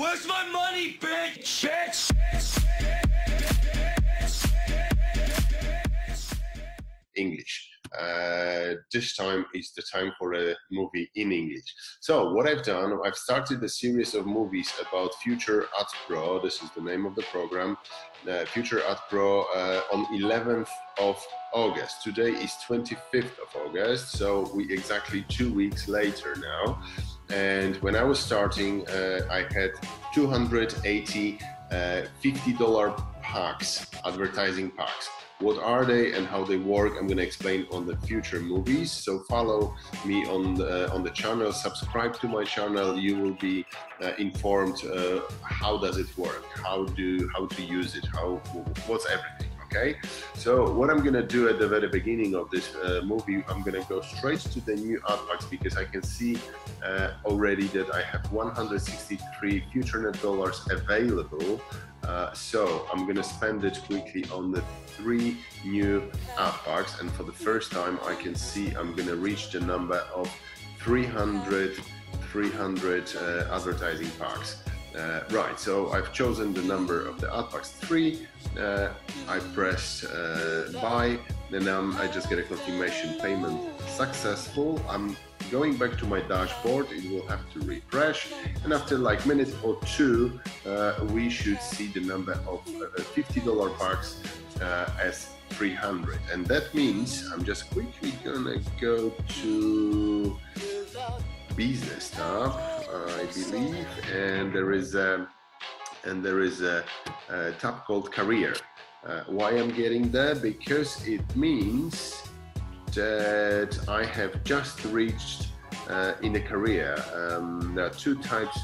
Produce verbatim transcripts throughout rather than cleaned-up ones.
Where's my money, bitch? Bitch! English. Uh, this time is the time for a movie in English. So what I've done, I've started a series of movies about FutureAdPro. This is the name of the program, uh, FutureAdPro, uh, on eleventh of August. Today is twenty-fifth of August, so we exactly two weeks later now. And when I was starting, uh, I had two hundred eighty uh, fifty dollar packs, advertising packs. What are they and how they work? I'm going to explain on the future movies. So follow me on the, on the channel, subscribe to my channel. You will be uh, informed uh, how does it work, how do how to use it, how what's everything. Okay, so what I'm gonna do at the very beginning of this uh, movie, I'm gonna go straight to the new ad packs because I can see uh, already that I have one hundred sixty-three FutureNet dollars available. Uh, so I'm gonna spend it quickly on the three new ad packs, and for the first time I can see I'm gonna reach the number of three hundred, three hundred uh, advertising packs. Uh, right, so I've chosen the number of the ad packs three. Uh, I press uh, buy, then um, I just get a confirmation payment successful. I'm going back to my dashboard, it will have to refresh, and after like minute or two, uh, we should see the number of uh, fifty dollar packs uh, as three hundred. And that means I'm just quickly gonna go to business tab, I believe, and there is a and there is a, a tab called career. Uh, why I'm getting there? Because it means that I have just reached uh, in a career. Um, there are two types.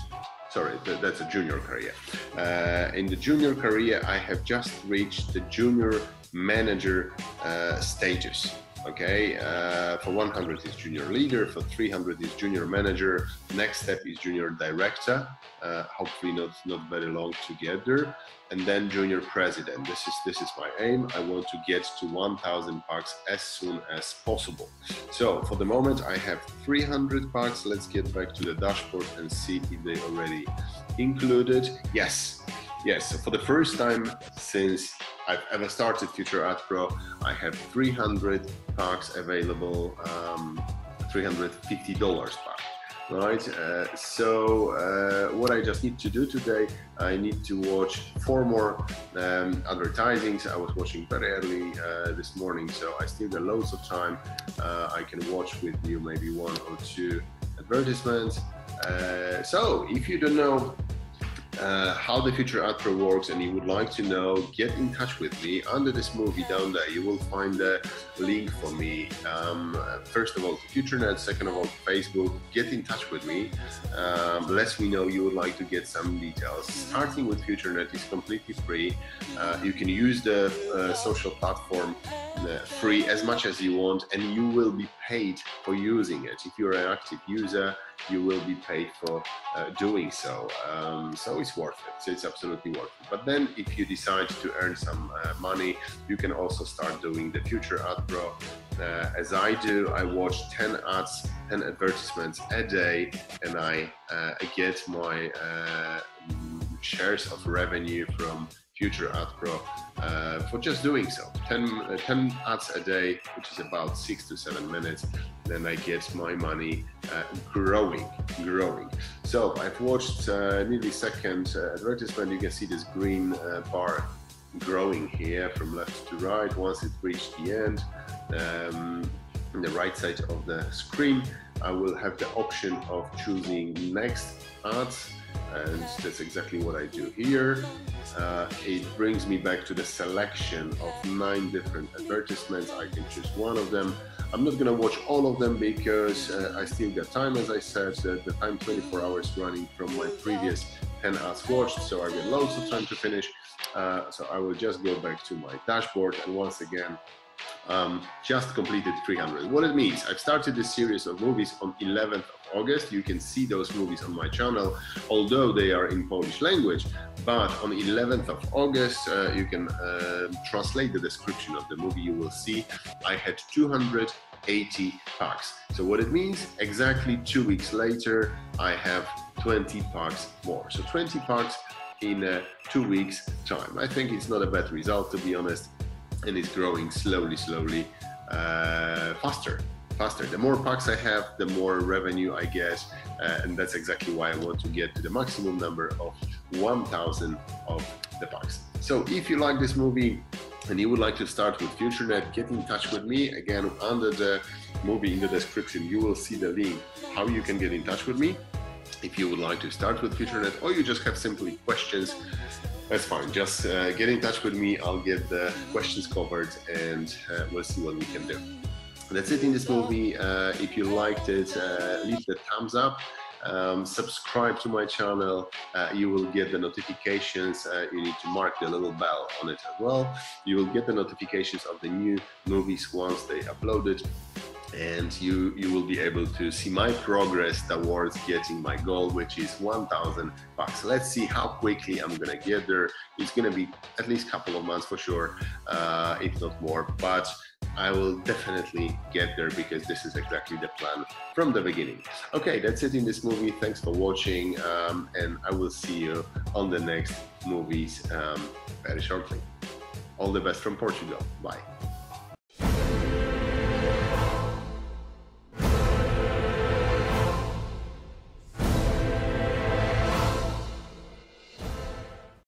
Sorry, that's a junior career. Uh, in the junior career, I have just reached the junior manager uh, status. Okay, uh, for one hundred is junior leader, for three hundred is junior manager, next step is junior director, uh, hopefully not, not very long to get there, and then junior president. This is, this is my aim. I want to get to one thousand packs as soon as possible. So for the moment I have three hundred packs. Let's get back to the dashboard and see if they already included. Yes, yes, so for the first time since I've ever started FutureAdPro, I have three hundred packs available, um, three hundred fifty dollar pack, right? Uh, so uh, what I just need to do today, I need to watch four more um, advertisings. I was watching very early uh, this morning, so I still got loads of time. Uh, I can watch with you maybe one or two advertisements. Uh, so if you don't know Uh, how the FutureAdPro works and you would like to know, get in touch with me. Under this movie down there you will find a link for me, um, first of all to FutureNet, second of all to Facebook. Get in touch with me, um, let me know you would like to get some details. Starting with FutureNet is completely free. Uh, you can use the uh, social platform Uh, free as much as you want, and you will be paid for using it. If you're an active user, you will be paid for uh, doing so. Um, so it's worth it. So it's absolutely worth it. But then if you decide to earn some uh, money, you can also start doing the FutureAdPro. Uh, as I do, I watch ten ads, ten advertisements a day, and I uh, get my uh, shares of revenue from FutureAdPro uh, for just doing so. ten, uh, ten ads a day, which is about six to seven minutes. Then I get my money uh, growing, growing. So I've watched uh, nearly second uh, advertisement. You can see this green uh, bar growing here from left to right. Once it reached the end, um, in the right side of the screen, I will have the option of choosing next ads. And that's exactly what I do here. Uh, it brings me back to the selection of nine different advertisements. I can choose one of them. I'm not going to watch all of them because uh, I still got time, as I said, uh, the time twenty-four hours running from my previous ten ads watched, so I get loads of time to finish. Uh, so I will just go back to my dashboard, and once again, Um, just completed three hundred. What it means, I've started this series of movies on eleventh of August. You can see those movies on my channel, although they are in Polish language, but on eleventh of August uh, you can uh, translate the description of the movie. You will see I had 200 eighty packs. So what it means, exactly two weeks later, I have twenty packs more. So twenty packs in uh, two weeks time. I think it's not a bad result, to be honest, and it's growing slowly, slowly uh, faster. faster. The more packs I have, the more revenue I get, uh, and that's exactly why I want to get to the maximum number of one thousand of the packs. So if you like this movie and you would like to start with FutureNet, get in touch with me. Again, under the movie, in the description, you will see the link how you can get in touch with me. If you would like to start with FutureNet, or you just have simply questions, that's fine. Just uh, get in touch with me. I'll get the questions covered, and uh, we'll see what we can do. That's it in this movie. Uh, if you liked it, uh, leave the thumbs up, um, subscribe to my channel, uh, you will get the notifications, uh, you need to mark the little bell on it as well. You will get the notifications of the new movies once they uploaded, and you, you will be able to see my progress towards getting my goal, which is one thousand bucks. Let's see how quickly I'm gonna get there. It's gonna be at least a couple of months for sure, uh, if not more, but I will definitely get there, because this is exactly the plan from the beginning. Okay, that's it in this movie. Thanks for watching, um, and I will see you on the next movies um, very shortly. All the best from Portugal. Bye.